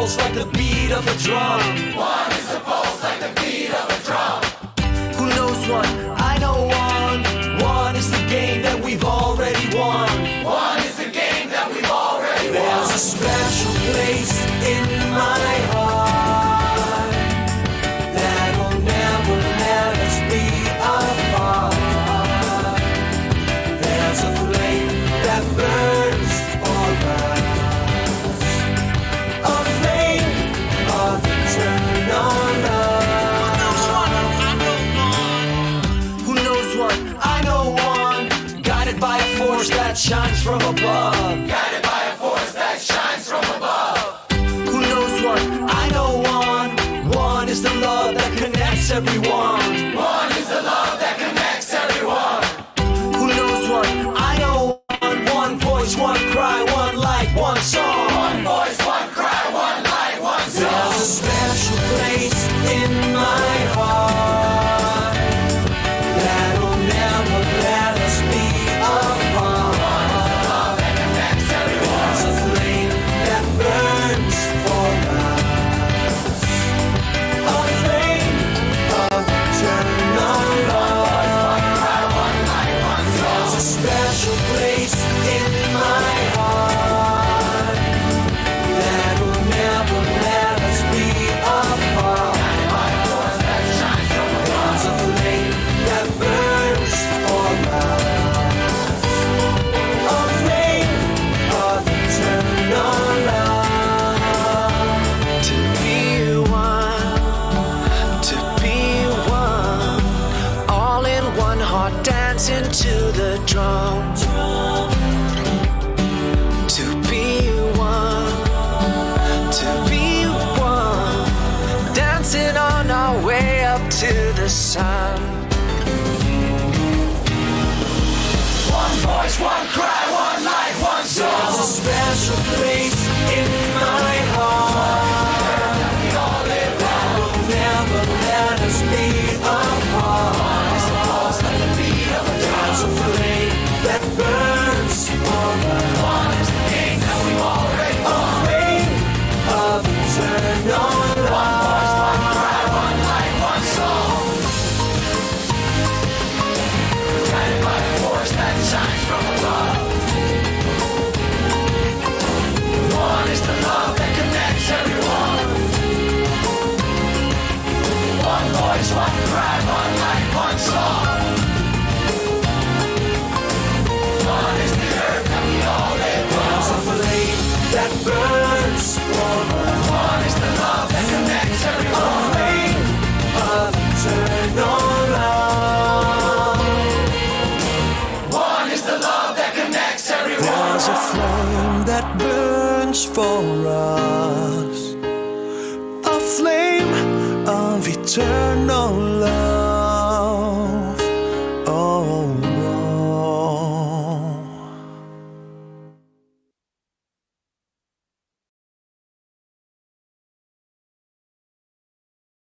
pulse like the beat of a drum. One is a pulse like the beat of a drum. Who knows one? I know one. One is the game that we've already won. One is the game that we've already won. There's a special place in my heart that will never let us be apart. There's a flame that burns for us, a flame of eternal love. Who knows what? I know one. Guided by a force that shines from above. Guided by a force that shines from above. Who knows what? I know one. One is the love that connects everyone. One is the love that connects everyone. Who knows what? I know one. One voice, one cry, one light, one song. One voice, one cry, one light, one song. There's a special place in my heart that'll never let us be apart. There's a flame that burns for us, a flame of eternal love. There's a special place in my heart that'll never let us be apart. There's a flame that burns for us, a flame of eternal love. To be one, to be one, all in one heart dancing to the drum. To be one, to be one, dancing on our way up to the sun. One voice, one cry, one light, one song. There's a special place in my heart that will never let us be apart. There's a flame that burns for us, a flame of eternal love, guided by a force that shines from above. One is the love that connects everyone. One voice, one cry, one light, one song. That burns for us. One is the love that connects everyone. A flame of eternal love. One is the love that connects everyone. There's a flame that burns for us, a flame of eternal love.